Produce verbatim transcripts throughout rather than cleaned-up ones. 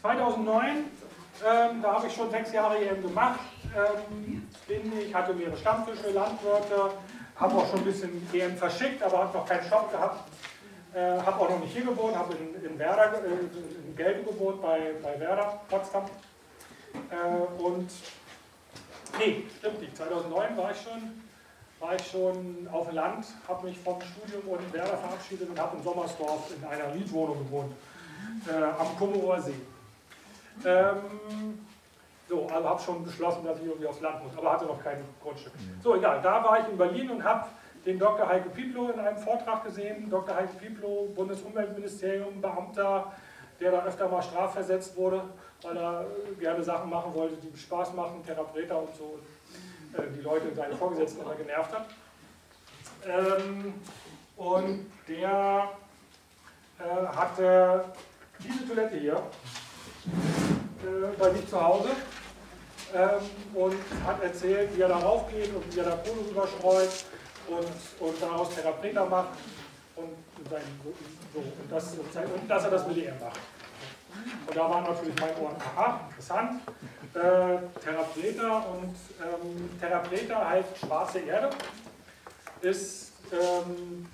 zweitausendneun, ähm, da habe ich schon sechs Jahre hier gemacht, ähm, bin ich, hatte mehrere Stammtische, Landwirte, habe auch schon ein bisschen E M verschickt, aber habe noch keinen Shop gehabt. Äh, habe auch noch nicht hier gewohnt, habe in, in, Werder, äh, in Gelbe gewohnt, bei, bei Werder, Potsdam. Äh, und, nee, stimmt nicht, zweitausendneun war ich schon, war ich schon auf dem Land, habe mich vom Studium und in Werder verabschiedet und habe in Sommersdorf in einer Mietwohnung gewohnt, äh, am Kummerower See. Ähm, so, also habe schon beschlossen, dass ich irgendwie aufs Land muss, aber hatte noch kein Grundstück. So, egal, da war ich in Berlin und habe den Doktor Heike Pieplow in einem Vortrag gesehen. Doktor Heike Pieplow, Bundesumweltministerium, Beamter, der dann öfter mal strafversetzt wurde, weil er gerne Sachen machen wollte, die Spaß machen, Terra Preta und so, äh, die Leute und seine Vorgesetzten immer genervt hat. Ähm, und der äh, hatte diese Toilette hier äh, bei sich zu Hause. Ähm, und hat erzählt, wie er da raufgeht und wie er da Kohle rüberstreut und, und daraus Terra Preta macht und, und, sein, so, und, das, und, sein, und dass er das mit E M macht. Und da waren natürlich meine Ohren, aha, interessant, äh, Terra Preta und ähm, Terra Preta halt schwarze Erde, ist ähm,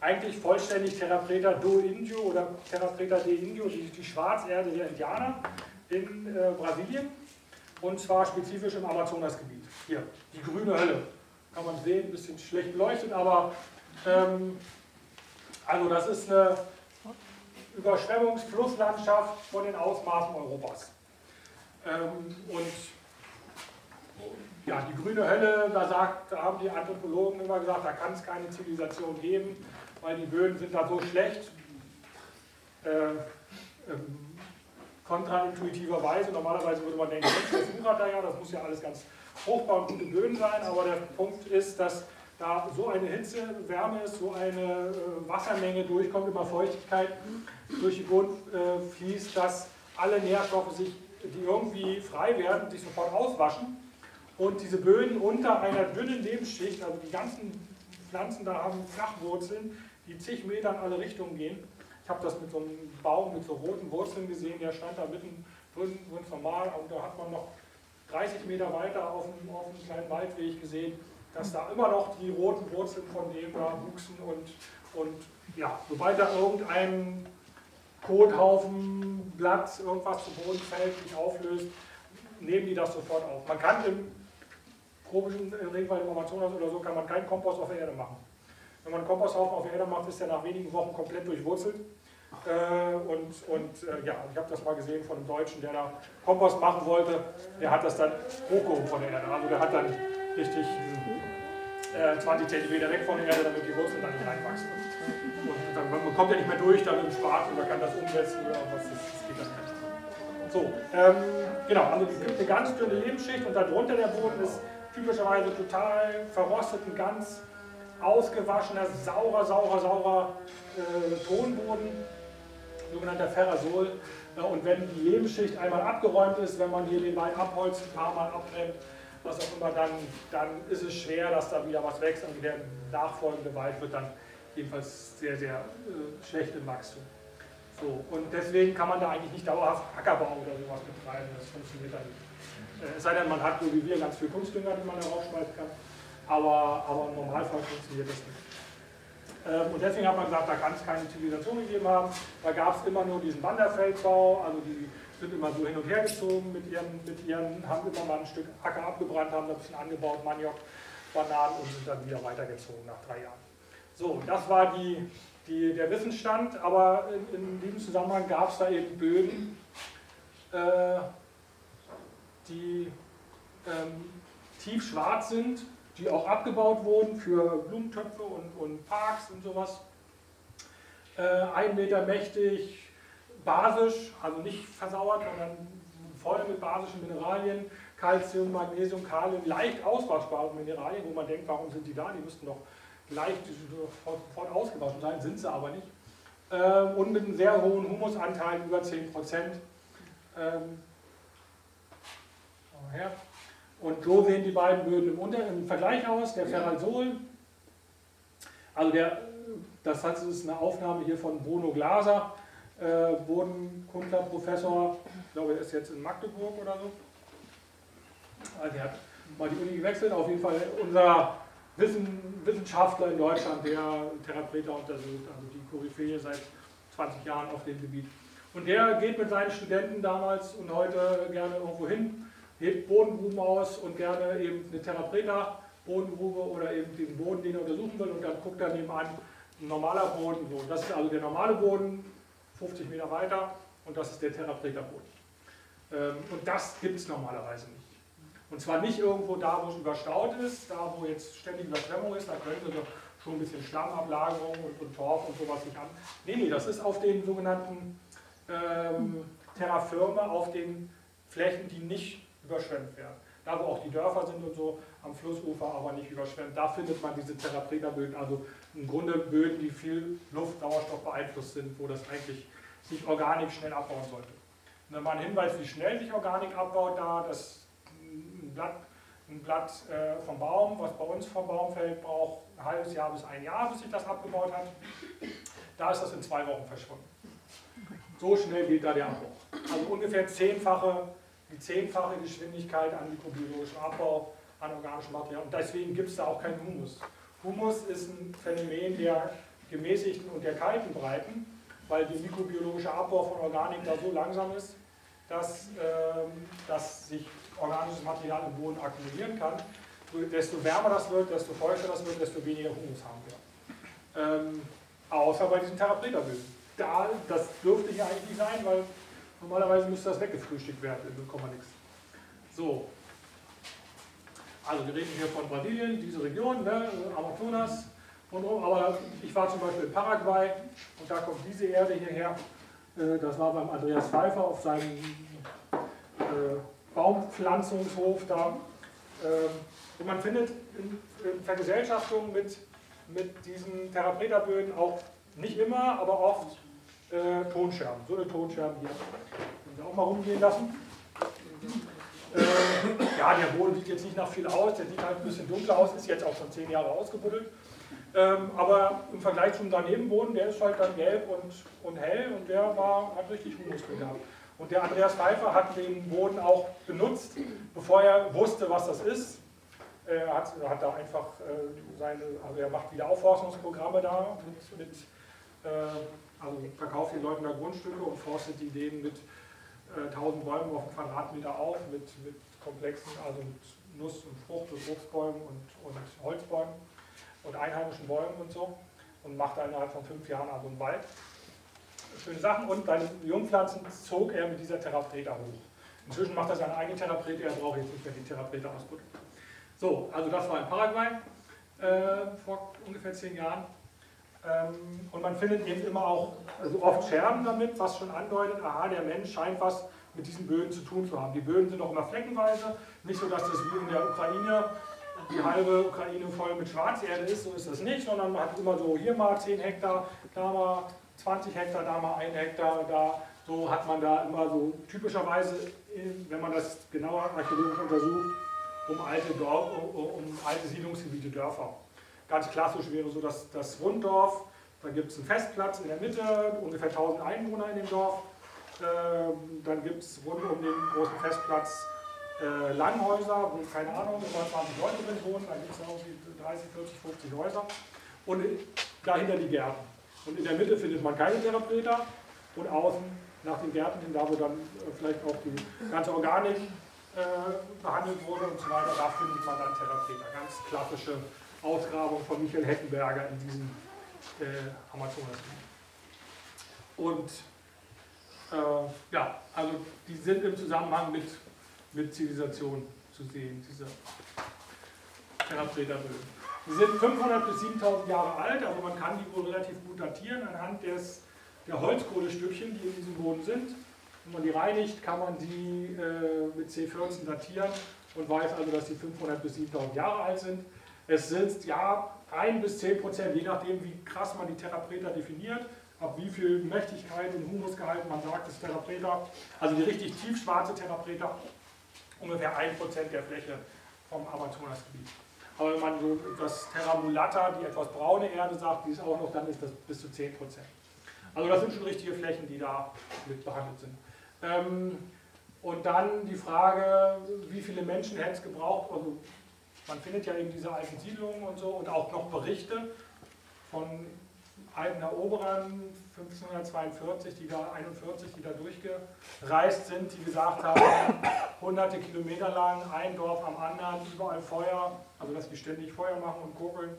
eigentlich vollständig Terra Preta do Indio oder Terra Preta de Indio, die, die Schwarzerde der Indianer in äh, Brasilien. Und zwar spezifisch im Amazonasgebiet. Hier, die grüne Hölle. Kann man sehen, ein bisschen schlecht beleuchtet, aber ähm, also das ist eine Überschwemmungsflusslandschaft von den Ausmaßen Europas. Ähm, und ja, die grüne Hölle, da, sagt, da haben die Anthropologen immer gesagt, da kann es keine Zivilisation geben, weil die Böden sind da so schlecht. Äh, ähm, Kontraintuitiverweise, normalerweise würde man denken, das wuchert da ja, das muss ja alles ganz fruchtbar und gute Böden sein, aber der Punkt ist, dass da so eine Hitze, Wärme ist, so eine äh, Wassermenge durchkommt, über Feuchtigkeit durch die Boden äh, fließt, dass alle Nährstoffe, sich, die irgendwie frei werden, sich sofort auswaschen und diese Böden unter einer dünnen Lebensschicht, also die ganzen Pflanzen da haben Flachwurzeln, die zig Meter in alle Richtungen gehen. Ich habe das mit so einem Baum mit so roten Wurzeln gesehen, der stand da mitten drin, ganz normal, und da hat man noch dreißig Meter weiter auf einem, auf einem kleinen Waldweg gesehen, dass da immer noch die roten Wurzeln von dem da wuchsen und, und ja, sobald da irgendein Kothaufen, Blatt, irgendwas zu Boden fällt, sich auflöst, nehmen die das sofort auf. Man kann im tropischen Regenwald im Amazonas oder so, kann man keinen Kompost auf der Erde machen. Wenn man einen Komposthaufen auf der Erde macht, ist der nach wenigen Wochen komplett durchwurzelt. Äh, und und äh, ja, ich habe das mal gesehen von einem Deutschen, der da Kompost machen wollte. Der hat das dann hochgehoben von der Erde. Also der hat dann richtig äh, zwanzig Zentimeter weg von der Erde, damit die Wurzeln dann nicht reinwachsen. Und dann, man kommt ja nicht mehr durch, dann im Spaten, man kann das umsetzen oder was, das geht dann nicht. So, ähm, genau, also es gibt eine ganz dünne Lebensschicht und darunter der Boden ist typischerweise total verrostet und ganz ausgewaschener, saurer, saurer, saurer äh, Tonboden, sogenannter Ferrasol. Ja, und wenn die Lebensschicht einmal abgeräumt ist, wenn man hier den Wald abholzt, ein paar Mal abbrennt, was auch immer, dann, dann ist es schwer, dass da wieder was wächst. Und der nachfolgende Wald wird dann jedenfalls sehr, sehr äh, schlecht im Wachstum. So, und deswegen kann man da eigentlich nicht dauerhaft Ackerbau oder sowas betreiben. Das funktioniert dann nicht. Äh, es sei denn, man hat so wie wir ganz viel Kunstdünger, die man da raufschmeißen kann. Aber, aber im Normalfall funktioniert das nicht. Ähm, und deswegen hat man gesagt, da kann es keine Zivilisation gegeben haben. Da gab es immer nur diesen Wanderfeldbau, also die sind immer so hin und her gezogen mit ihren, mit ihren haben immer mal ein Stück Acker abgebrannt, haben da ein bisschen angebaut, Maniok, Bananen und sind dann wieder weitergezogen nach drei Jahren. So, das war die, die, der Wissensstand, aber in, in diesem Zusammenhang gab es da eben Böden, äh, die ähm, tief schwarz sind, die auch abgebaut wurden für Blumentöpfe und, und Parks und sowas. Äh, ein Meter mächtig, basisch, also nicht versauert, sondern voll mit basischen Mineralien, Calcium, Magnesium, Kalium, leicht auswaschbare Mineralien, wo man denkt, warum sind die da? Die müssten doch leicht sofort ausgewaschen sein, sind sie aber nicht. Ähm, und mit einem sehr hohen Humusanteil, über zehn Prozent. Ähm, her. Und so sehen die beiden Böden im, Unter im Vergleich aus. Der Ferrasol, also der, das ist eine Aufnahme hier von Bruno Glaser, äh, Bodenkundler, Professor, ich glaube, er ist jetzt in Magdeburg oder so. Also er hat mal die Uni gewechselt, auf jeden Fall unser Wissen, Wissenschaftler in Deutschland, der Terra Preta untersucht, also die Koryphäe seit zwanzig Jahren auf dem Gebiet. Und der geht mit seinen Studenten damals und heute gerne irgendwo hin, hebt Bodengruben aus und gerne eben eine Terra Preta Bodengrube oder eben den Boden, den er untersuchen will, und dann guckt er nebenan ein normaler Boden. Das ist also der normale Boden, fünfzig Meter weiter, und das ist der Terra Preta Boden. Und das gibt es normalerweise nicht. Und zwar nicht irgendwo da, wo es überstaut ist, da wo jetzt ständig Überschwemmung ist, da könnte schon ein bisschen Schlammablagerung und, und Torf und sowas nicht haben. Nee, nee, das ist auf den sogenannten ähm, Terra Firma, auf den Flächen, die nicht überschwemmt werden. Da, wo auch die Dörfer sind und so, am Flussufer aber nicht überschwemmt, da findet man diese Terra Preta Böden, also im Grunde Böden, die viel Luft, Sauerstoff beeinflusst sind, wo das eigentlich sich Organik schnell abbauen sollte. Und dann war ein Hinweis, wie schnell sich Organik abbaut, da das ein Blatt, ein Blatt äh, vom Baum, was bei uns vom Baum fällt, braucht ein halbes Jahr bis ein Jahr, bis sich das abgebaut hat. Da ist das in zwei Wochen verschwunden. So schnell geht da der Abbau. Also ungefähr zehnfache, die zehnfache Geschwindigkeit an mikrobiologischen Abbau an organischem Material. Und deswegen gibt es da auch keinen Humus. Humus ist ein Phänomen der gemäßigten und der kalten Breiten, weil der mikrobiologische Abbau von Organik da so langsam ist, dass, ähm, dass sich organisches Material im Boden akkumulieren kann. Desto wärmer das wird, desto feuchter das wird, desto weniger Humus haben wir. Ähm, außer bei diesen Terra Preta Böden. Da, das dürfte hier eigentlich nicht sein, weil normalerweise müsste das weggefrühstückt werden, dann kommt man nichts. So. Also wir reden hier von Brasilien, diese Region, ne, Amazonas und rum, aber ich war zum Beispiel in Paraguay und da kommt diese Erde hierher. Das war beim Andreas Pfeiffer auf seinem Baumpflanzungshof da. Und man findet in Vergesellschaftung mit, mit diesen Terra Preta Böden auch, nicht immer, aber oft äh, Tonscherben. So eine Tonscherben hier. Können wir auch mal rumgehen lassen. Äh, ja, der Boden sieht jetzt nicht nach viel aus, der sieht halt ein bisschen dunkler aus, ist jetzt auch schon zehn Jahre ausgebuddelt. Ähm, aber im Vergleich zum Danebenboden, der ist halt dann gelb und, und hell, und der war, hat richtig Humusbedarf. Und der Andreas Pfeiffer hat den Boden auch benutzt, bevor er wusste, was das ist. Er hat, hat da einfach äh, seine, also er macht wieder Aufforstungsprogramme da mit, mit also verkauft den Leuten da Grundstücke und forstet die Ideen mit äh, tausend Bäumen auf einen Quadratmeter auf, mit, mit komplexen, also mit Nuss- und Frucht- und Obstbäumen und, und Holzbäumen und einheimischen Bäumen und so, und macht innerhalb von fünf Jahren also einen Wald. Schöne Sachen, und seine Jungpflanzen zog er mit dieser Terra Preta hoch. Inzwischen macht er seine eigene Terra Preta, er braucht jetzt nicht mehr die Terra Preta ausbuddeln. So, also das war in Paraguay äh, vor ungefähr zehn Jahren. Und man findet eben immer auch, also oft Scherben damit, was schon andeutet, aha, der Mensch scheint was mit diesen Böden zu tun zu haben. Die Böden sind auch immer fleckenweise, nicht so, dass das wie in der Ukraine, die halbe Ukraine voll mit Schwarzerde ist, so ist das nicht, sondern man hat immer so hier mal zehn Hektar, da mal zwanzig Hektar, da mal ein Hektar, da, so hat man da immer so typischerweise, wenn man das genauer archäologisch untersucht, um alte, Dörf, um, um alte Siedlungsgebiete, Dörfer. Ganz klassisch wäre so das, das Runddorf, da gibt es einen Festplatz in der Mitte, ungefähr tausend Einwohner in dem Dorf. Ähm, dann gibt es rund um den großen Festplatz äh, Langhäuser, wo keine Ahnung, hundertzwanzig Leute drin wohnen, dann gibt es irgendwie dreißig, vierzig, fünfzig Häuser. Und dahinter die Gärten. Und in der Mitte findet man keine Terra Preta, und außen nach den Gärten hin, da wo dann äh, vielleicht auch die ganze Organik äh, behandelt wurde und so weiter, da findet man dann Terra Preta. Ganz klassische Ausgrabung von Michael Heckenberger in diesem äh, Amazonasgebiet. Und äh, ja, also die sind im Zusammenhang mit, mit Zivilisation zu sehen, diese Terra Preta Böden. Die sind fünfhundert bis siebentausend Jahre alt, also man kann die wohl relativ gut datieren anhand des, der Holzkohlestückchen, die in diesem Boden sind. Wenn man die reinigt, kann man die äh, mit C vierzehn datieren und weiß also, dass die fünfhundert bis siebentausend Jahre alt sind. Es sind ja ein bis zehn Prozent, je nachdem wie krass man die Terra Preta definiert, ab wie viel Mächtigkeit und Humusgehalt man sagt, ist Terra Preta, also die richtig tiefschwarze Terra Preta, ungefähr ein Prozent der Fläche vom Amazonasgebiet. Aber wenn man so das Terra Mulata, die etwas braune Erde sagt, die ist auch noch, dann ist das bis zu zehn Prozent. Also das sind schon richtige Flächen, die da mit behandelt sind. Ähm, und dann die Frage, wie viele Menschen hätte es gebraucht, also man findet ja eben diese alten Siedlungen und so und auch noch Berichte von alten Eroberern fünfzehnhundertzweiundvierzig, die da einundvierzig, die da durchgereist sind, die gesagt haben, hunderte Kilometer lang, ein Dorf am anderen, überall Feuer, also dass die ständig Feuer machen und kurbeln.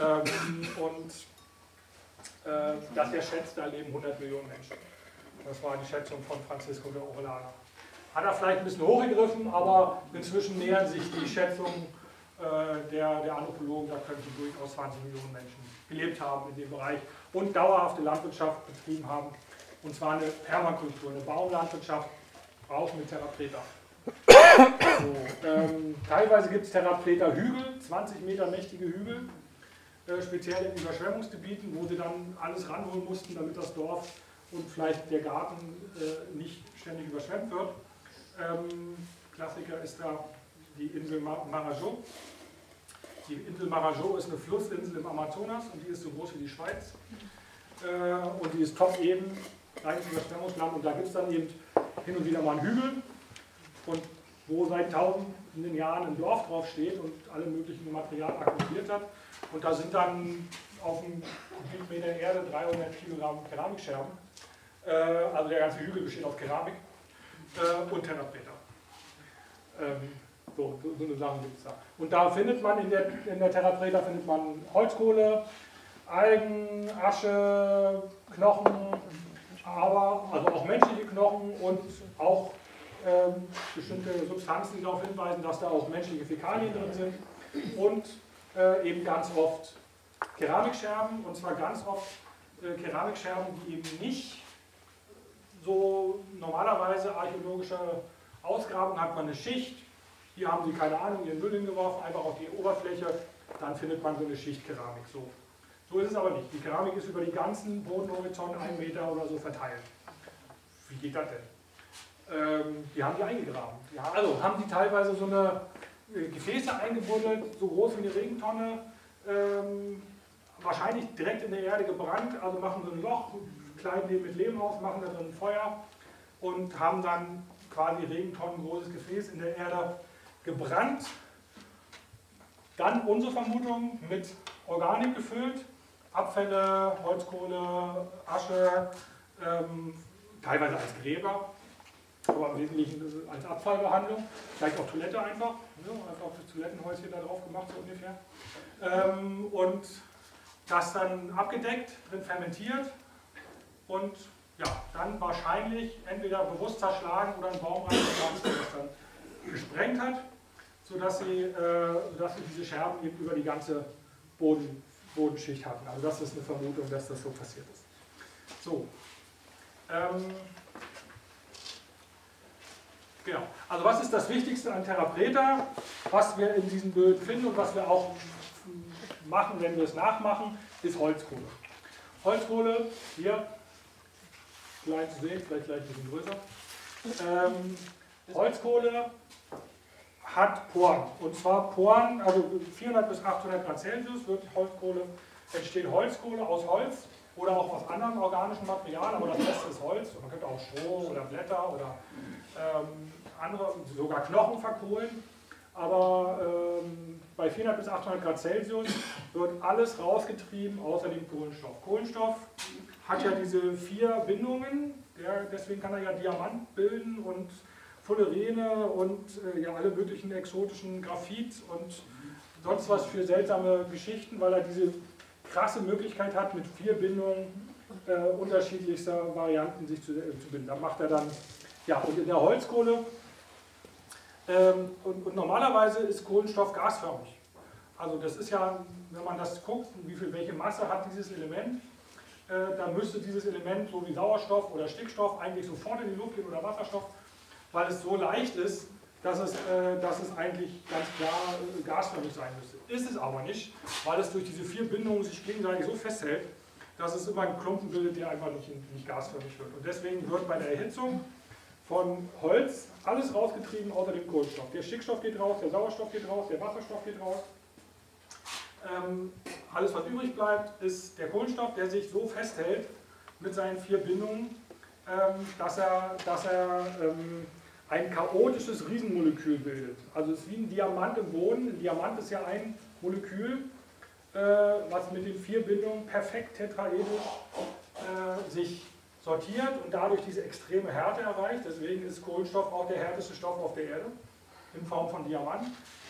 Ähm, und äh, dass er schätzt, da leben hundert Millionen Menschen. Das war die Schätzung von Francisco de Orellana. Hat er vielleicht ein bisschen hochgegriffen, aber inzwischen nähern sich die Schätzungen äh, der, der Anthropologen, da könnten durchaus zwanzig Millionen Menschen gelebt haben in dem Bereich und dauerhafte Landwirtschaft betrieben haben. Und zwar eine Permakultur, eine Baumlandwirtschaft, auch mit Terra Preta. So, ähm, teilweise gibt es Terra Preta Hügel, zwanzig Meter mächtige Hügel, äh, speziell in Überschwemmungsgebieten, wo sie dann alles ranholen mussten, damit das Dorf und vielleicht der Garten äh, nicht ständig überschwemmt wird. Ähm, Klassiker ist da die Insel Marajó. Die Insel Marajó ist eine Flussinsel im Amazonas und die ist so groß wie die Schweiz. Äh, und die ist top eben, gleiches Überschwemmungsland und da gibt es dann eben hin und wieder mal einen Hügel, und wo seit tausenden Jahren ein Dorf drauf steht und alle möglichen Material akkumuliert hat. Und da sind dann auf einem Kubikmeter Erde dreihundert Kilogramm Keramikscherben. Äh, also der ganze Hügel besteht auf Keramik. Äh, und Terra Preta. Ähm, so, so eine Sache gibt es da. Und da findet man in der, in der Terra Preta findet man Holzkohle, Algen, Asche, Knochen, aber also auch menschliche Knochen und auch ähm, bestimmte Substanzen, die darauf hinweisen, dass da auch menschliche Fäkalien drin sind und äh, eben ganz oft Keramikscherben, und zwar ganz oft äh, Keramikscherben, die eben nicht so normalerweise archäologische Ausgrabungen, hat man eine Schicht, hier haben sie, keine Ahnung, ihren Müll hingeworfen, einfach auf die Oberfläche, dann findet man so eine Schichtkeramik. So. So ist es aber nicht. Die Keramik ist über die ganzen Bodenhorizont, einen Meter oder so, verteilt. Wie geht das denn? Ähm, die haben die eingegraben. Ja, also haben die teilweise so eine Gefäße eingebuddelt, so groß wie eine Regentonne, ähm, wahrscheinlich direkt in der Erde gebrannt, also machen so ein Loch, kleiden den mit Lehm aus, machen da drin ein Feuer und haben dann quasi Regentonnen, großes Gefäß in der Erde gebrannt. Dann unsere Vermutung mit Organik gefüllt, Abfälle, Holzkohle, Asche, ähm, teilweise als Gräber, aber im Wesentlichen als Abfallbehandlung, vielleicht auch Toilette einfach, ne? Einfach das Toilettenhäuschen da drauf gemacht, so ungefähr. Ähm, und das dann abgedeckt, drin fermentiert. Und ja, dann wahrscheinlich entweder bewusst zerschlagen oder einen Baum reingepflanzt, der das dann gesprengt hat, sodass sie, äh, sodass sie diese Scherben eben über die ganze Boden, Bodenschicht hatten. Also das ist eine Vermutung, dass das so passiert ist. So. Ähm, genau. Also was ist das Wichtigste an Terra Preta, was wir in diesen Böden finden und was wir auch machen, wenn wir es nachmachen, ist Holzkohle. Holzkohle, hier, klein zu sehen, vielleicht gleich ein bisschen größer. Ähm, Holzkohle hat Poren. Und zwar Poren, also vierhundert bis achthundert Grad Celsius wird Holzkohle, entsteht Holzkohle aus Holz oder auch aus anderem organischem Material, aber das Beste ist Holz. Man könnte auch Stroh oder Blätter oder ähm, andere, sogar Knochen verkohlen. Aber ähm, bei vierhundert bis achthundert Grad Celsius wird alles rausgetrieben außer dem Kohlenstoff. Kohlenstoff hat ja diese vier Bindungen, der, deswegen kann er ja Diamant bilden und Fullerene und äh, ja alle möglichen exotischen Graphit und sonst was für seltsame Geschichten, weil er diese krasse Möglichkeit hat, mit vier Bindungen äh, unterschiedlichster Varianten sich zu, äh, zu binden. Da macht er dann, ja, und in der Holzkohle, ähm, und, und normalerweise ist Kohlenstoff gasförmig. Also das ist ja, wenn man das guckt, wie viel, welche Masse hat dieses Element, dann müsste dieses Element, so wie Sauerstoff oder Stickstoff, eigentlich sofort in die Luft gehen oder Wasserstoff, weil es so leicht ist, dass es, äh, dass es eigentlich ganz klar äh, gasförmig sein müsste. Ist es aber nicht, weil es durch diese vier Bindungen sich gegenseitig so festhält, dass es immer einen Klumpen bildet, der einfach nicht, nicht gasförmig wird. Und deswegen wird bei der Erhitzung von Holz alles rausgetrieben außer dem Kohlenstoff. Der Stickstoff geht raus, der Sauerstoff geht raus, der Wasserstoff geht raus. Ähm, alles, was übrig bleibt, ist der Kohlenstoff, der sich so festhält mit seinen vier Bindungen, ähm, dass er, dass er ähm, ein chaotisches Riesenmolekül bildet. Also es ist wie ein Diamant im Boden. Ein Diamant ist ja ein Molekül, äh, was mit den vier Bindungen perfekt tetraedisch äh, sich sortiert und dadurch diese extreme Härte erreicht. Deswegen ist Kohlenstoff auch der härteste Stoff auf der Erde, in Form von Diamant.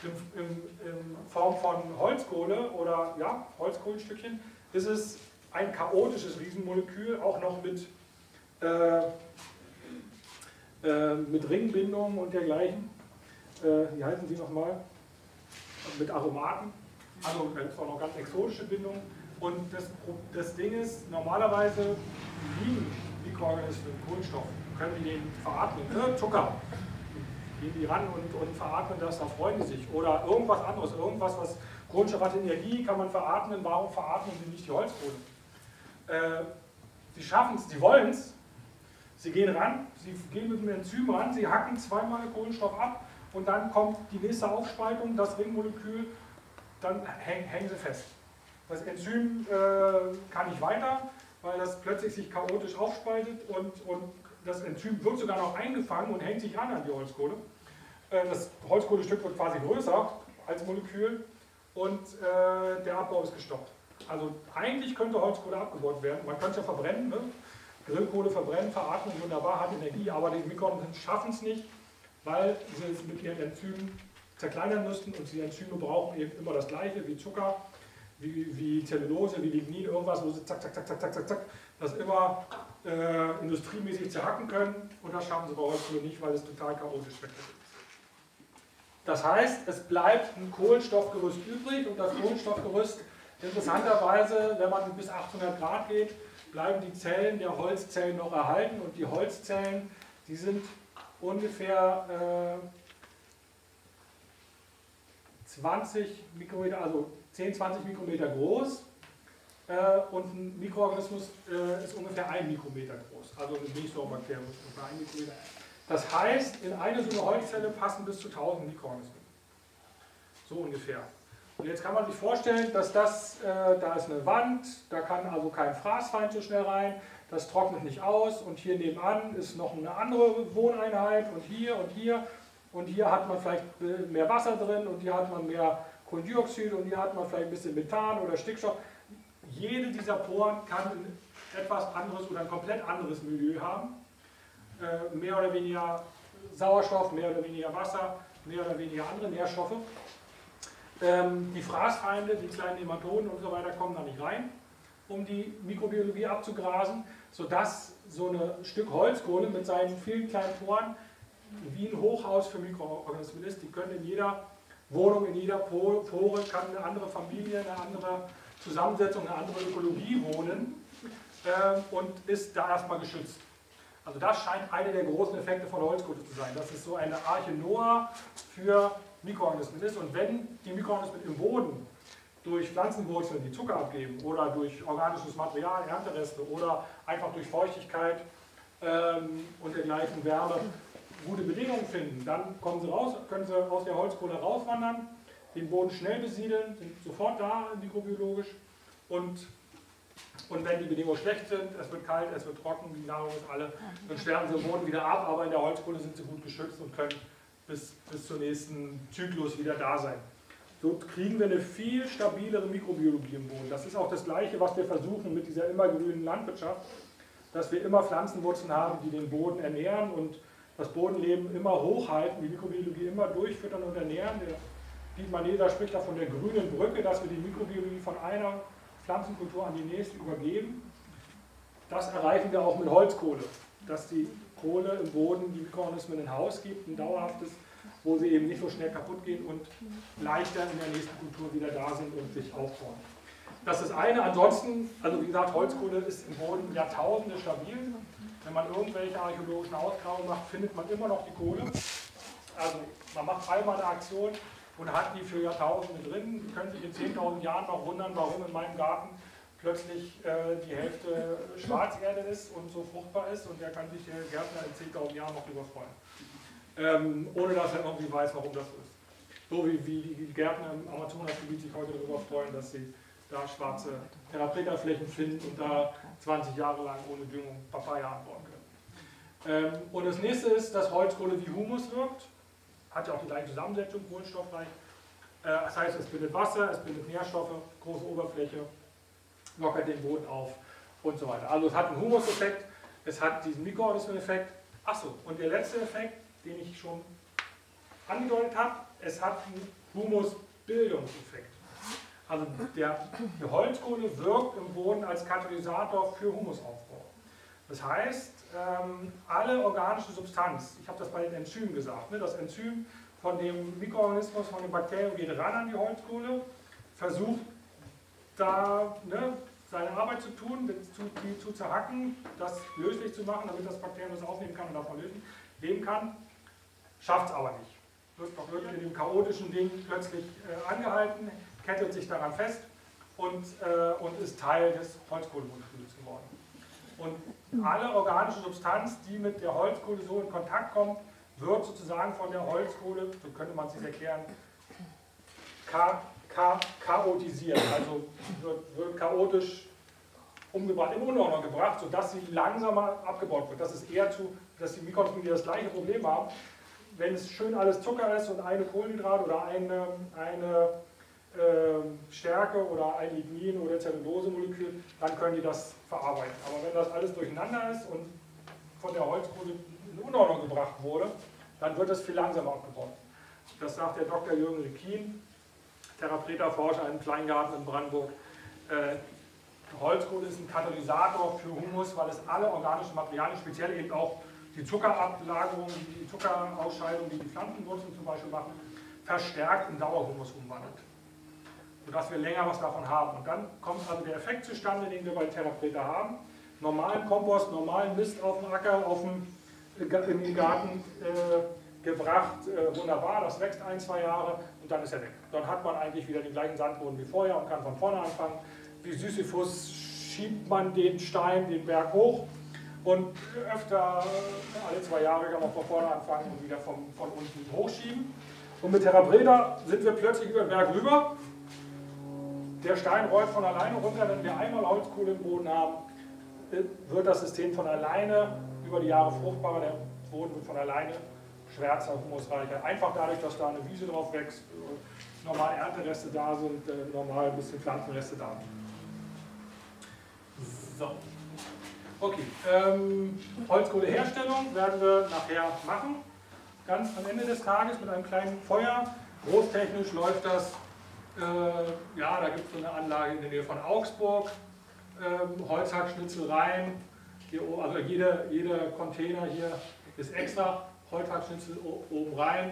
In, in, in Form von Holzkohle oder ja, Holzkohlenstückchen ist es ein chaotisches Riesenmolekül, auch noch mit... Äh, mit Ringbindungen und dergleichen, wie heißen sie nochmal, mit Aromaten, also da gibt es auch noch ganz exotische Bindungen. Und das, das Ding ist, normalerweise lieben Mikroorganismen Kohlenstoff, können die den veratmen, ne? Zucker, gehen die ran und, und veratmen das, da freuen die sich. Oder irgendwas anderes, irgendwas, was Kohlenstoff hat, Energie kann man veratmen, warum veratmen sie nicht die Holzkohle? Äh, sie schaffen es, sie wollen es. Sie gehen ran, sie gehen mit dem Enzym ran, sie hacken zweimal Kohlenstoff ab und dann kommt die nächste Aufspaltung, das Ringmolekül, dann häng, hängen sie fest. Das Enzym äh, kann nicht weiter, weil das plötzlich sich chaotisch aufspaltet und, und das Enzym wird sogar noch eingefangen und hängt sich ran an die Holzkohle. Äh, das Holzkohlestück wird quasi größer als Molekül und äh, der Abbau ist gestoppt. Also eigentlich könnte Holzkohle abgebaut werden, man könnte es ja verbrennen, ne? Grillkohle verbrennen, veratmen, wunderbar, hat Energie, aber die Mikroorganismen schaffen es nicht, weil sie es mit ihren Enzymen zerkleinern müssten und die Enzyme brauchen eben immer das Gleiche wie Zucker, wie, wie Zellulose, wie Lignin, irgendwas, wo sie zack, zack, zack, zack, zack, zack, zack, das immer äh, industriemäßig zerhacken können und das schaffen sie bei Holzkohle nicht, weil es total chaotisch wird. Das heißt, es bleibt ein Kohlenstoffgerüst übrig und das Kohlenstoffgerüst, interessanterweise, wenn man bis achthundert Grad geht, bleiben die Zellen der Holzzellen noch erhalten und die Holzzellen, die sind ungefähr äh, zwanzig Mikrometer, also zehn, zwanzig Mikrometer groß äh, und ein Mikroorganismus äh, ist ungefähr ein Mikrometer groß, also ein Milchsäurebakterium ist ungefähr ein Mikrometer. Das heißt, in eine so eine Holzzelle passen bis zu tausend Mikroorganismen, so ungefähr. Und jetzt kann man sich vorstellen, dass das, äh, da ist eine Wand, da kann also kein Fraßfeind so schnell rein, das trocknet nicht aus und hier nebenan ist noch eine andere Wohneinheit und hier und hier und hier hat man vielleicht mehr Wasser drin und hier hat man mehr Kohlendioxid und hier hat man vielleicht ein bisschen Methan oder Stickstoff. Jede dieser Poren kann etwas anderes oder ein komplett anderes Milieu haben, äh, mehr oder weniger Sauerstoff, mehr oder weniger Wasser, mehr oder weniger andere Nährstoffe. Die Fraßfeinde, die kleinen Nematoden und so weiter kommen da nicht rein, um die Mikrobiologie abzugrasen, sodass so ein Stück Holzkohle mit seinen vielen kleinen Poren wie ein Hochhaus für Mikroorganismen ist. Die können in jeder Wohnung, in jeder Pore kann eine andere Familie, eine andere Zusammensetzung, eine andere Ökologie wohnen und ist da erstmal geschützt. Also das scheint einer der großen Effekte von Holzkohle zu sein. Das ist so eine Arche Noah für Mikroorganismen ist. Und wenn die Mikroorganismen im Boden durch Pflanzenwurzeln, die Zucker abgeben, oder durch organisches Material, Erntereste, oder einfach durch Feuchtigkeit ähm, und dergleichen Wärme gute Bedingungen finden, dann kommen sie raus, können sie aus der Holzkohle rauswandern, den Boden schnell besiedeln, sind sofort da mikrobiologisch. Und, und wenn die Bedingungen schlecht sind, es wird kalt, es wird trocken, die Nahrung ist alle, dann sterben sie im Boden wieder ab, aber in der Holzkohle sind sie gut geschützt und können Bis, bis zum nächsten Zyklus wieder da sein. So kriegen wir eine viel stabilere Mikrobiologie im Boden. Das ist auch das Gleiche, was wir versuchen mit dieser immergrünen Landwirtschaft, dass wir immer Pflanzenwurzeln haben, die den Boden ernähren und das Bodenleben immer hochhalten, die Mikrobiologie immer durchfüttern und ernähren. Der Piet Mäder spricht da von der grünen Brücke, dass wir die Mikrobiologie von einer Pflanzenkultur an die nächste übergeben. Das erreichen wir auch mit Holzkohle, dass die Kohle im Boden die Mikroorganismen ein Haus gibt, ein dauerhaftes, wo sie eben nicht so schnell kaputt gehen und leichter in der nächsten Kultur wieder da sind und sich aufbauen. Das ist das eine. Ansonsten, also wie gesagt, Holzkohle ist im Boden Jahrtausende stabil. Wenn man irgendwelche archäologischen Ausgrabungen macht, findet man immer noch die Kohle. Also man macht einmal eine Aktion und hat die für Jahrtausende drin. Die können sich in zehntausend Jahren noch wundern, warum in meinem Garten plötzlich äh, die Hälfte Schwarzerde ist und so fruchtbar ist und der kann sich der Gärtner in zehntausend Jahren noch drüber freuen. Ähm, ohne dass er irgendwie weiß, warum das so ist. So wie, wie die Gärtner im Amazonasgebiet sich heute darüber freuen, dass sie da schwarze Terra Preta Flächen finden und da zwanzig Jahre lang ohne Düngung Papaya anbauen können. Ähm, und das nächste ist, dass Holzkohle wie Humus wirkt, hat ja auch die gleiche Zusammensetzung, kohlenstoffreich. Äh, das heißt, es bildet Wasser, es bildet Nährstoffe, große Oberfläche, lockert den Boden auf und so weiter. Also es hat einen Humuseffekt, es hat diesen Mikroorganismen-Effekt. Achso, und der letzte Effekt, den ich schon angedeutet habe, es hat einen Humusbildungseffekt. Also der, die Holzkohle wirkt im Boden als Katalysator für Humusaufbau. Das heißt, ähm, alle organische Substanz, ich habe das bei den Enzymen gesagt, ne, das Enzym von dem Mikroorganismus, von dem Bakterium geht ran an die Holzkohle, versucht da ne, seine Arbeit zu tun, die zu zerhacken, das löslich zu machen, damit das Bakterium das aufnehmen kann und davon leben kann, schafft es aber nicht. Wird auch irgendwie in dem chaotischen Ding plötzlich äh, angehalten, kettet sich daran fest und, äh, und ist Teil des Holzkohlenmoleküls geworden. Und alle organische Substanz, die mit der Holzkohle so in Kontakt kommt, wird sozusagen von der Holzkohle, so könnte man es sich erklären, ka ka chaotisiert, also wird, wird chaotisch umgebracht, in Unordnung gebracht, sodass sie langsamer abgebaut wird. Das ist eher zu, dass die Mikroorganismen das gleiche Problem haben. Wenn es schön alles Zucker ist und eine Kohlenhydrat oder eine, eine äh, Stärke oder ein Lignin oder Zellulose-Molekül, dann können die das verarbeiten. Aber wenn das alles durcheinander ist und von der Holzkohle in Unordnung gebracht wurde, dann wird das viel langsamer abgebaut. Das sagt der Doktor Jürgen Rekin, Terra Preta Forscher in Kleingarten in Brandenburg. Äh, Holzkohle ist ein Katalysator für Humus, weil es alle organischen Materialien, speziell eben auch die Zuckerablagerung, die Zuckerausscheidung, die die Pflanzenwurzeln zum Beispiel machen, verstärkt in Dauerhumus umwandelt, sodass wir länger was davon haben. Und dann kommt also der Effekt zustande, den wir bei Terra Preta haben. Normalen Kompost, normalen Mist auf dem Acker, auf dem, im Garten äh, gebracht, äh, wunderbar, das wächst ein, zwei Jahre und dann ist er weg. Dann hat man eigentlich wieder den gleichen Sandboden wie vorher und kann von vorne anfangen. Wie Sisyphus schiebt man den Stein, den Berg hoch. Und öfter, alle zwei Jahre, kann man von vorne anfangen und wieder vom, von unten hochschieben. Und mit Terra Preta sind wir plötzlich über den Berg rüber. Der Stein rollt von alleine runter. Wenn wir einmal Holzkohle im Boden haben, wird das System von alleine über die Jahre fruchtbarer. Der Boden wird von alleine schwärzer, humusreicher. Einfach dadurch, dass da eine Wiese drauf wächst, normal Erntereste da sind, normal ein bisschen Pflanzenreste da sind. So. Okay, ähm, Holzkohleherstellung werden wir nachher machen, ganz am Ende des Tages mit einem kleinen Feuer. Großtechnisch läuft das, äh, ja, da gibt es so eine Anlage in der Nähe von Augsburg, ähm, Holzhackschnitzelreien, also jeder jede Container hier ist extra, Holzhackschnitzel oben rein,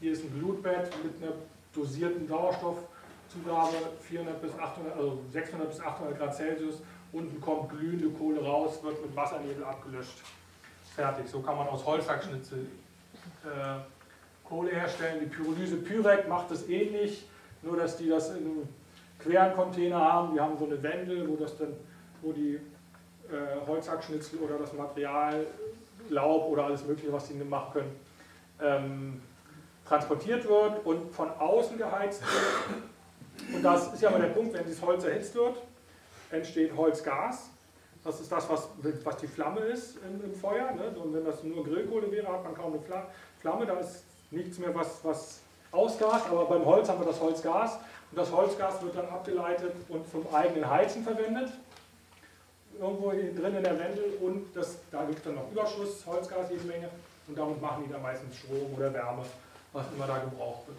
hier ist ein Glutbett mit einer dosierten Sauerstoffzugabe, vierhundert bis achthundert, also sechshundert bis achthundert Grad Celsius. Unten kommt glühende Kohle raus, wird mit Wassernebel abgelöscht. Fertig. So kann man aus Holzhackschnitzel äh, Kohle herstellen. Die Pyrolyse Pyrek macht das ähnlich, nur dass die das in einem queren Container haben. Die haben so eine Wende, wo, das dann, wo die äh, Holzhackschnitzel oder das Material, Laub oder alles Mögliche, was die machen können, ähm, transportiert wird und von außen geheizt wird. Und das ist ja mal der Punkt, wenn dieses Holz erhitzt wird, entsteht Holzgas. Das ist das, was, was die Flamme ist im, im Feuer. Ne? Und wenn das nur Grillkohle wäre, hat man kaum eine Fla Flamme. Da ist nichts mehr, was, was ausgast. Aber beim Holz haben wir das Holzgas. Und das Holzgas wird dann abgeleitet und zum eigenen Heizen verwendet. Irgendwo hier drin in der Wendel. Und das, da gibt es dann noch Überschuss, Holzgas jede Menge. Und damit machen die dann meistens Strom oder Wärme, was immer da gebraucht wird.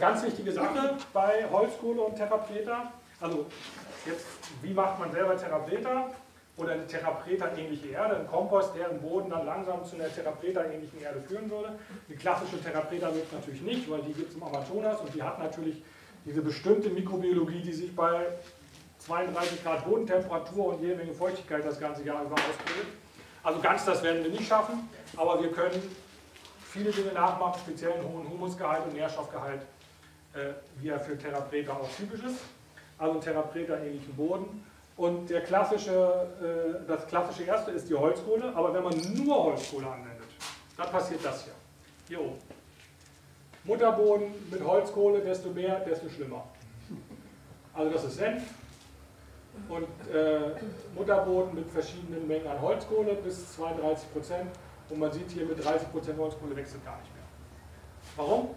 Ganz wichtige Sache bei Holzkohle und Terra Preta, also jetzt, wie macht man selber Terra Preta oder eine Terra Preta-ähnliche Erde, einen Kompost, der im Boden dann langsam zu einer Terra Preta-ähnlichen Erde führen würde. Die klassische Terra Preta wird es natürlich nicht, weil die gibt es im Amazonas und die hat natürlich diese bestimmte Mikrobiologie, die sich bei zweiunddreißig Grad Bodentemperatur und jede Menge Feuchtigkeit das ganze Jahr über ausbildet. Also ganz das werden wir nicht schaffen, aber wir können viele Dinge nachmachen, speziell einen hohen Humusgehalt und Nährstoffgehalt, äh, wie er für Terra Preta auch typisch ist. Also Terra Preta ähnlichen Boden. Und der klassische, äh, das klassische erste ist die Holzkohle, aber wenn man nur Holzkohle anwendet, dann passiert das hier. Hier oben. Mutterboden mit Holzkohle, desto mehr, desto schlimmer. Also das ist Senf und äh, Mutterboden mit verschiedenen Mengen an Holzkohle bis zweiunddreißig Prozent. Und man sieht hier, mit dreißig Prozent Holzkohle wechselt gar nicht mehr. Warum?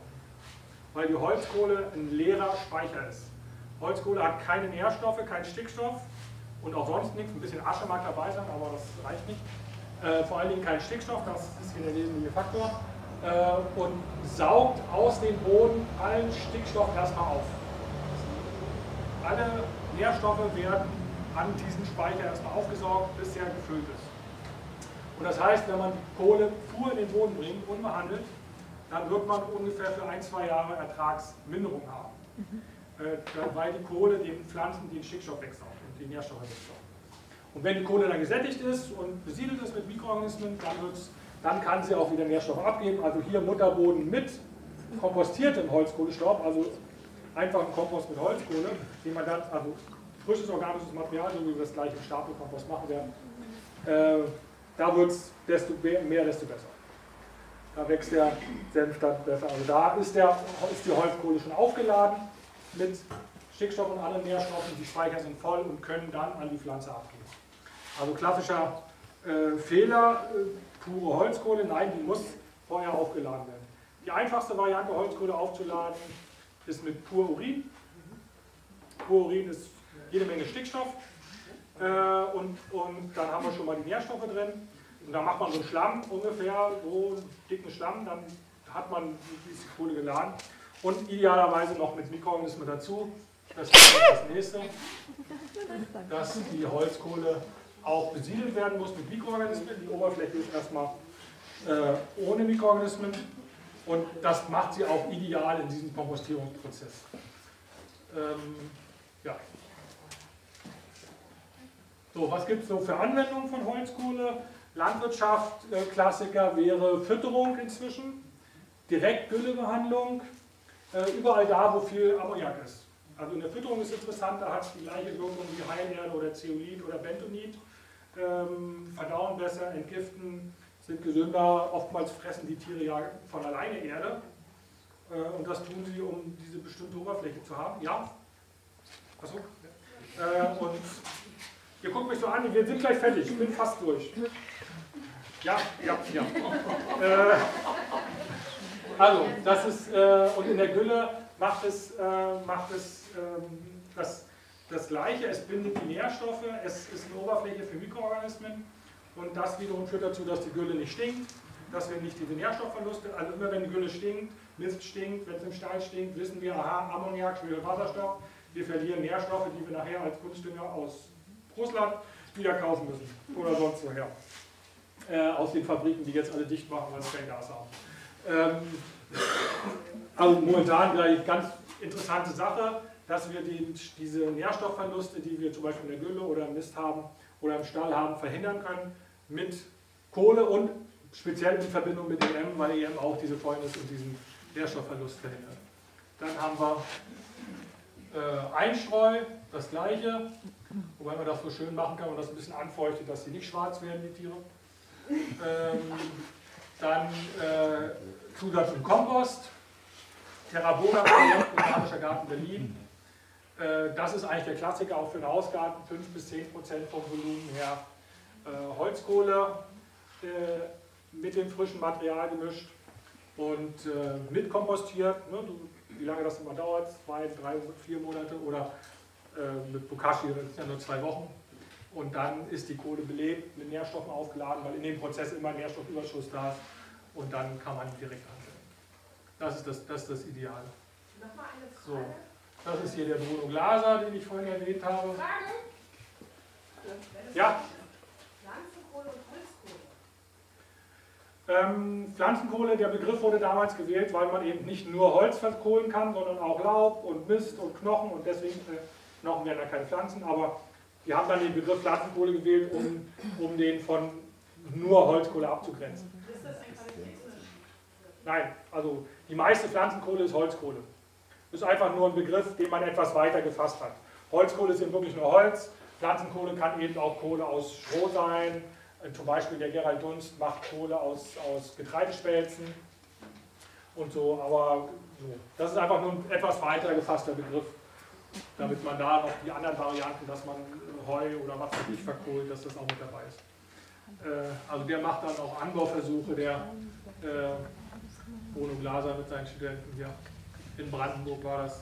Weil die Holzkohle ein leerer Speicher ist. Holzkohle hat keine Nährstoffe, keinen Stickstoff und auch sonst nichts. Ein bisschen Asche mag dabei sein, aber das reicht nicht. Äh, vor allen Dingen keinen Stickstoff, das ist hier der wesentliche Faktor. Äh, und saugt aus dem Boden allen Stickstoff erstmal auf. Alle Nährstoffe werden an diesen Speicher erstmal aufgesaugt, bis er gefüllt ist. Und das heißt, wenn man die Kohle pur in den Boden bringt, unbehandelt, dann wird man ungefähr für ein, zwei Jahre Ertragsminderung haben. Mhm. Äh, weil die Kohle den Pflanzen den Stickstoff wegsaugt und die Nährstoffe wegsaugt. Und wenn die Kohle dann gesättigt ist und besiedelt ist mit Mikroorganismen, dann, dann kann sie auch wieder Nährstoffe abgeben. Also hier Mutterboden mit kompostiertem Holzkohlestaub, also einfach ein Kompost mit Holzkohle, den man dann, also frisches organisches Material, so wie wir das gleich im Stapelkompost machen werden, äh, da wird es desto mehr, desto besser. Da wächst der Senf dann besser. Also da ist, der, ist die Holzkohle schon aufgeladen mit Stickstoff und anderen Nährstoffen. Die Speicher sind voll und können dann an die Pflanze abgeben. Also klassischer äh, Fehler, äh, pure Holzkohle, nein, die muss vorher aufgeladen werden. Die einfachste Variante, Holzkohle aufzuladen, ist mit pur Urin. Pur Urin ist jede Menge Stickstoff. Äh, und, und dann haben wir schon mal die Nährstoffe drin. Und dann macht man so einen Schlamm, ungefähr so einen dicken Schlamm, dann hat man diese Kohle geladen. Und idealerweise noch mit Mikroorganismen dazu. Das ist das nächste, dass die Holzkohle auch besiedelt werden muss mit Mikroorganismen. Die Oberfläche ist erstmal äh, ohne Mikroorganismen. Und das macht sie auch ideal in diesem Kompostierungsprozess. Ähm, ja. So, was gibt es so für Anwendungen von Holzkohle? Landwirtschaft, äh, Klassiker wäre Fütterung inzwischen, Direktgüllebehandlung, äh, überall da, wo viel Ammoniak ist. Also in der Fütterung ist interessant, da hat es die gleiche Wirkung wie Heilerde oder Zeolit oder Bentonit. Ähm, verdauen besser, entgiften, sind gesünder, oftmals fressen die Tiere ja von alleine Erde. Äh, und das tun sie, um diese bestimmte Oberfläche zu haben. Ja? Achso. Äh, und ihr guckt mich so an, wir sind gleich fertig, ich bin fast durch. Ja, ja, ja. Äh, also, das ist, äh, und in der Gülle macht es, äh, macht es ähm, das, das Gleiche, es bindet die Nährstoffe, es ist eine Oberfläche für Mikroorganismen und das wiederum führt dazu, dass die Gülle nicht stinkt, dass wir nicht diese Nährstoffverluste, also immer wenn die Gülle stinkt, Mist stinkt, wenn es im Stall stinkt, wissen wir, aha, Ammoniak, schwerer Wasserstoff, wir verlieren Nährstoffe, die wir nachher als Kunstdünger aus Russland wieder kaufen müssen oder sonst woher. Äh, aus den Fabriken, die jetzt alle dicht machen, weil sie kein Gas haben. Ähm, also momentan gleich eine ganz interessante Sache, dass wir die, diese Nährstoffverluste, die wir zum Beispiel in der Gülle oder im Mist haben oder im Stall haben, verhindern können mit Kohle und speziell in Verbindung mit E M, weil E M auch diese Fäulnis und diesen Nährstoffverlust verhindert. Dann haben wir äh, Einstreu, das Gleiche. Wobei man das so schön machen kann und das ein bisschen anfeuchtet, dass sie nicht schwarz werden, die Tiere. Ähm, dann äh, Zusatz zum Kompost, Terra Bona, Botanischer Garten Berlin. Äh, das ist eigentlich der Klassiker auch für den Hausgarten, fünf bis zehn Prozent vom Volumen her. Äh, Holzkohle äh, mit dem frischen Material gemischt und äh, mit kompostiert. Ne? Wie lange das immer dauert, zwei, drei, vier Monate oder mit Bokashi, das sind ja nur zwei Wochen. Und dann ist die Kohle belebt, mit Nährstoffen aufgeladen, weil in dem Prozess immer Nährstoffüberschuss da ist. Und dann kann man direkt handeln. Das ist das, das, ist das Ideale. Nochmal eine Frage. So, das ist hier der Bruno Glaser, den ich vorhin erwähnt habe. Frage? Ja? Pflanzenkohle und Holzkohle? Ähm, Pflanzenkohle, der Begriff wurde damals gewählt, weil man eben nicht nur Holz verkohlen kann, sondern auch Laub und Mist und Knochen und deswegen. Äh, Knochen wären da keine Pflanzen, aber die haben dann den Begriff Pflanzenkohle gewählt, um, um den von nur Holzkohle abzugrenzen. Ist das ein Qualitätsmisch? Nein, also die meiste Pflanzenkohle ist Holzkohle. Ist einfach nur ein Begriff, den man etwas weiter gefasst hat. Holzkohle ist eben wirklich nur Holz, Pflanzenkohle kann eben auch Kohle aus Stroh sein, zum Beispiel der Gerald Dunst macht Kohle aus, aus Getreidespelzen und so, aber so. Das ist einfach nur ein etwas weiter gefasster Begriff, damit man da noch die anderen Varianten, dass man Heu oder was weiß ich verkohlt, dass das auch mit dabei ist. Äh, also der macht dann auch Anbauversuche, der äh, Bruno Glaser mit seinen Studenten hier in Brandenburg war das.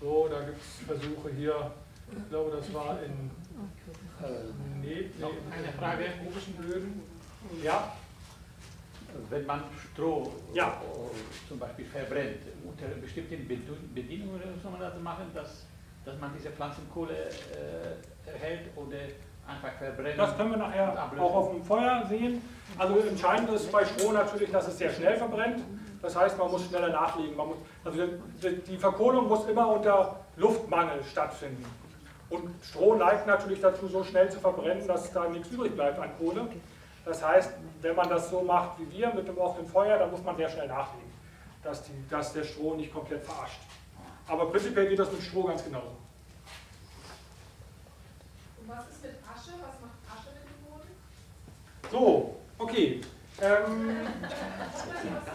So, da gibt es Versuche hier, ich glaube das war in äh, nee, noch eine Frage in tropischen Böden. Ja? Wenn man Stroh ja. zum Beispiel verbrennt, unter bestimmten Bedingungen soll man das machen, dass, dass man diese Pflanzenkohle äh, erhält oder einfach verbrennen. Das können wir nachher auch auf dem Feuer sehen. Also entscheidend ist bei Stroh natürlich, dass es sehr schnell verbrennt. Das heißt, man muss schneller nachlegen. Man muss, also die Verkohlung muss immer unter Luftmangel stattfinden. Und Stroh neigt natürlich dazu, so schnell zu verbrennen, dass da nichts übrig bleibt an Kohle. Das heißt, wenn man das so macht wie wir mit dem offenen Feuer, dann muss man sehr schnell nachlegen, dass, die, dass der Stroh nicht komplett verascht. Aber prinzipiell geht das mit Stroh ganz genauso. Und was ist mit Asche? Was macht Asche mit dem Boden? So, okay. Ähm,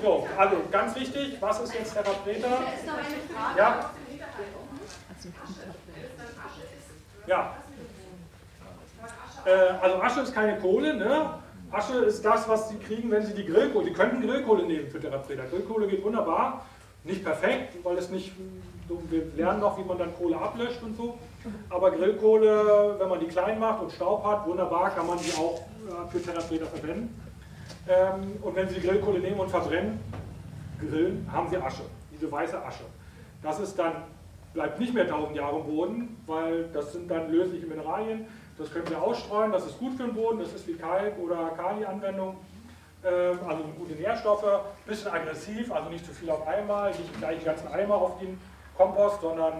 so, also ganz wichtig, was ist jetzt Terra Preta? Da ist noch eine Frage. Ja. Ja. Äh, also Asche ist keine Kohle, ne? Asche ist das, was sie kriegen, wenn sie die Grillkohle, die könnten Grillkohle nehmen für Terra Preta. Grillkohle geht wunderbar, nicht perfekt, weil es nicht, wir lernen noch, wie man dann Kohle ablöscht und so. Aber Grillkohle, wenn man die klein macht und Staub hat, wunderbar, kann man die auch für Terra Preta verwenden. Ähm, und wenn Sie die Grillkohle nehmen und verbrennen, grillen, haben Sie Asche, diese weiße Asche. Das ist dann, bleibt nicht mehr tausend Jahre im Boden, weil das sind dann lösliche Mineralien. Das können wir ausstreuen, das ist gut für den Boden, das ist wie Kalk- oder Kali-Anwendung. Ähm, also gute Nährstoffe, ein bisschen aggressiv, also nicht zu viel auf einmal, nicht gleich die ganzen Eimer auf den Kompost, sondern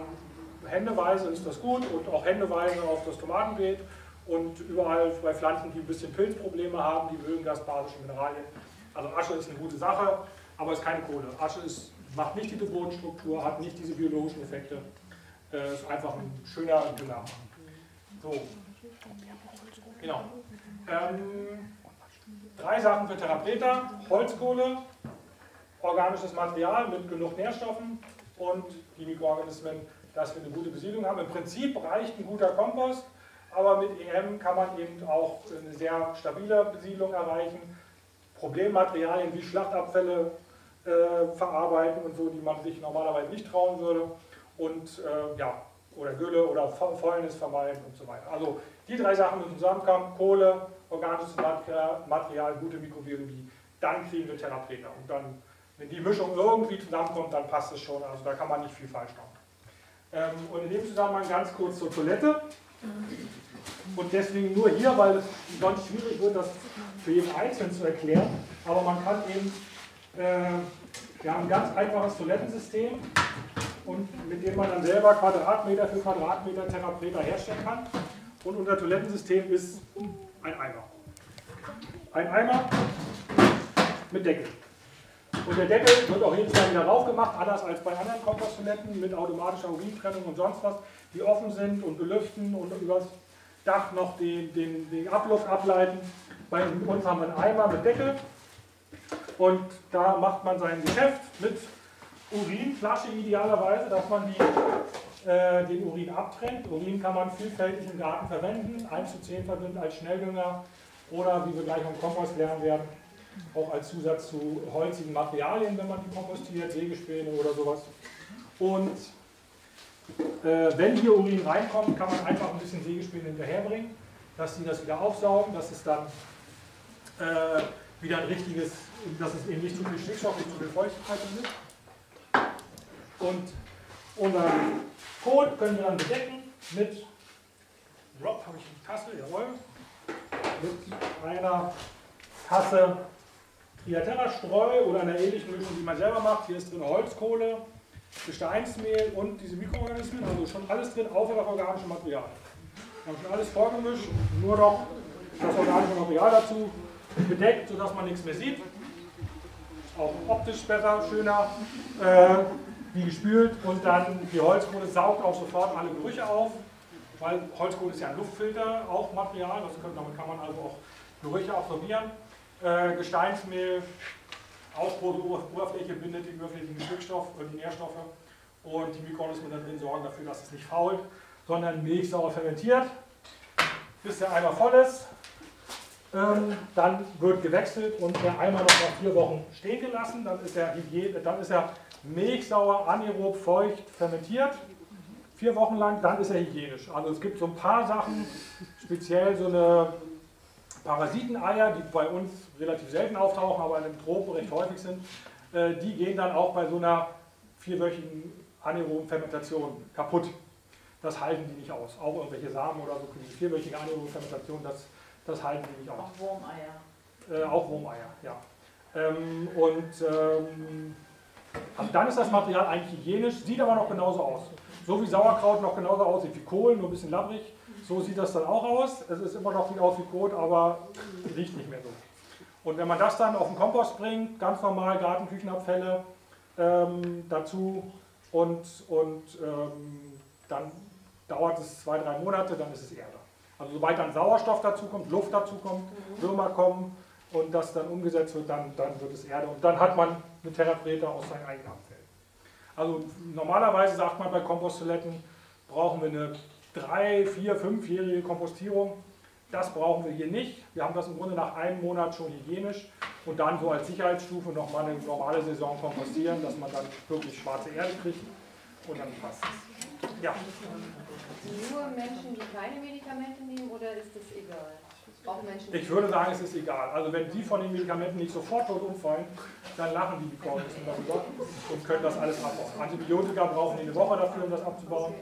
händeweise ist das gut und auch händeweise auf das Tomatenbeet. Und überall bei Pflanzen, die ein bisschen Pilzprobleme haben, die mögen das, basische Mineralien. Also Asche ist eine gute Sache, aber es ist keine Kohle. Asche ist, macht nicht diese Bodenstruktur, hat nicht diese biologischen Effekte. Äh, ist einfach ein schöner Dünger. So. Genau. Ähm, drei Sachen für Terra Preta: Holzkohle, organisches Material mit genug Nährstoffen und die Mikroorganismen, dass wir eine gute Besiedlung haben. Im Prinzip reicht ein guter Kompost. Aber mit E M kann man eben auch eine sehr stabile Besiedlung erreichen. Problemmaterialien wie Schlachtabfälle äh, verarbeiten und so, die man sich normalerweise nicht trauen würde. Und äh, ja, oder Gülle oder Fäulnis vermeiden und so weiter. Also die drei Sachen müssen zusammenkommen: Kohle, organisches Material, gute Mikrobiologie. Dann kriegen wir Terra Preta. Und dann, wenn die Mischung irgendwie zusammenkommt, dann passt es schon. Also da kann man nicht viel falsch machen. Ähm, und in dem Zusammenhang ganz kurz zur Toilette. Und deswegen nur hier, weil es sonst schwierig wird, das für jeden Einzelnen zu erklären. Aber man kann eben, äh, wir haben ein ganz einfaches Toilettensystem, und mit dem man dann selber Quadratmeter für Quadratmeter Terra Preta herstellen kann. Und unser Toilettensystem ist ein Eimer. Ein Eimer mit Deckel. Und der Deckel wird auch jedes Mal wieder raufgemacht, anders als bei anderen Komposttoiletten mit automatischer Urintrennung und sonst was, die offen sind und belüften und übers Dach noch den, den, den Abluft ableiten. Bei uns haben wir einen Eimer mit Deckel und da macht man sein Geschäft mit Urinflasche idealerweise, dass man die, äh, den Urin abtrennt. Urin kann man vielfältig im Garten verwenden, eins zu zehn verbindet als Schnelldünger oder, wie wir gleich am Kompost lernen werden, auch als Zusatz zu holzigen Materialien, wenn man die kompostiert, Sägespäne oder sowas. Und äh, wenn hier Urin reinkommt, kann man einfach ein bisschen Sägespäne hinterherbringen, dass die das wieder aufsaugen, dass es dann äh, wieder ein richtiges, dass es eben nicht zu viel Stickstoff, nicht zu viel Feuchtigkeit ist. Und unseren Kot können wir dann bedecken mit, Rob, habe ich eine Tasse, jawohl, mit einer Tasse Triatera-Streu oder einer ähnlichen Mischung, die man selber macht. Hier ist drin Holzkohle, Gesteinsmehl und diese Mikroorganismen. Also schon alles drin, außer das organische Material. Wir haben schon alles vorgemischt, nur noch das organische Material dazu bedeckt, sodass man nichts mehr sieht. Auch optisch besser, schöner, äh, wie gespült. Und dann die Holzkohle saugt auch sofort alle Gerüche auf, weil Holzkohle ist ja ein Luftfilter, auch Material. Also kann man also auch Gerüche absorbieren. Äh, Gesteinsmehl, Ausbrotoberfläche bindet den überflüssigen Stückstoff und die Nährstoffe. Und die Mikroorganismen da drin sorgen dafür, dass es nicht fault, sondern milchsauer fermentiert, bis der Eimer voll ist. Ähm, dann wird gewechselt und der Eimer noch nach vier Wochen stehen gelassen. Dann ist er, dann ist er milchsauer, anaerob, feucht, fermentiert. Vier Wochen lang, dann ist er hygienisch. Also es gibt so ein paar Sachen, speziell so eine Parasiteneier, die bei uns relativ selten auftauchen, aber in den Tropen recht häufig sind. Die gehen dann auch bei so einer vierwöchigen anaeroben Fermentation kaputt. Das halten die nicht aus. Auch irgendwelche Samen oder so, die vierwöchige anaerobe Fermentation, das, das halten die nicht aus. Auch Wurmeier. Äh, auch Wurmeier, ja. Ähm, und ähm, also dann ist das Material eigentlich hygienisch, sieht aber noch genauso aus. So wie Sauerkraut noch genauso aussieht wie Kohl, nur ein bisschen labbrig. So sieht das dann auch aus. Es ist immer noch viel aus wie Kot, aber riecht nicht mehr so. Und wenn man das dann auf den Kompost bringt, ganz normal Gartenküchenabfälle ähm, dazu und, und ähm, dann dauert es zwei, drei Monate, dann ist es Erde. Also sobald dann Sauerstoff dazu kommt, Luft dazu kommt, Würmer kommen und das dann umgesetzt wird, dann, dann wird es Erde. Und dann hat man eine Terra Preta aus seinen eigenen Abfällen. Also normalerweise sagt man bei Komposttoiletten, brauchen wir eine drei-, vier-, fünfjährige Kompostierung. Das brauchen wir hier nicht. Wir haben das im Grunde nach einem Monat schon hygienisch und dann so als Sicherheitsstufe nochmal eine normale Saison kompostieren, dass man dann wirklich schwarze Erde kriegt und dann passt es. Ja. Nur Menschen, die keine Medikamente nehmen, oder ist das egal? Auch Menschen, die ich würde sagen, es ist egal. Also wenn die von den Medikamenten nicht sofort tot umfallen, dann lachen die Mikroorganismen darüber und können das alles abbauen. Antibiotika brauchen eine Woche dafür, um das abzubauen.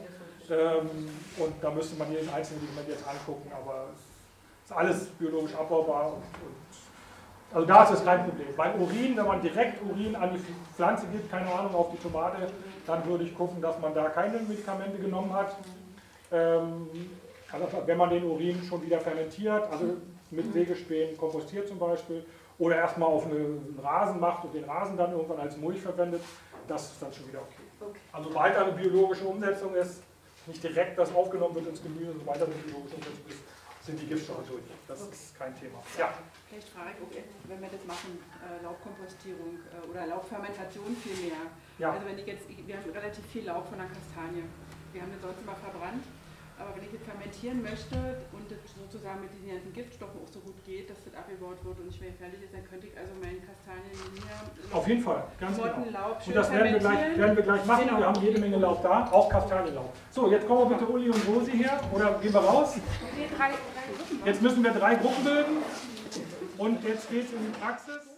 Ähm, und da müsste man jeden einzelnen Medikament jetzt angucken, aber es ist alles biologisch abbaubar. Und, und, also da ist das kein Problem. Bei Urin, wenn man direkt Urin an die Pflanze gibt, keine Ahnung, auf die Tomate, dann würde ich gucken, dass man da keine Medikamente genommen hat. Ähm, also wenn man den Urin schon wieder fermentiert, also mit Sägespänen kompostiert zum Beispiel, oder erstmal auf einen Rasen macht und den Rasen dann irgendwann als Mulch verwendet, das ist dann schon wieder okay. okay. Also sobald da eine biologische Umsetzung ist, nicht direkt das aufgenommen wird ins Gemüse und so weiter, sind die Giftstoffe durch. Das ist kein Thema. Ja. Vielleicht frage ich, ob ihr, wenn wir das machen, Laubkompostierung oder Laubfermentation vielmehr. Ja. Also wenn ich jetzt, wir haben relativ viel Laub von der Kastanie. Wir haben den sonst immer verbrannt. Aber wenn ich jetzt fermentieren möchte und das sozusagen mit diesen ganzen Giftstoffen auch so gut geht, dass das abgebaut wird und nicht mehr gefährlich ist, dann könnte ich also meinen Kastanien hier... Auf jeden Fall, ganz genau. Und das werden wir, gleich, werden wir gleich machen. Genau. Wir haben jede Menge Laub da, auch Kastanienlaub. So, jetzt kommen wir bitte Uli und Rosi her, oder gehen wir raus? Jetzt müssen wir drei Gruppen bilden und jetzt geht es in die Praxis.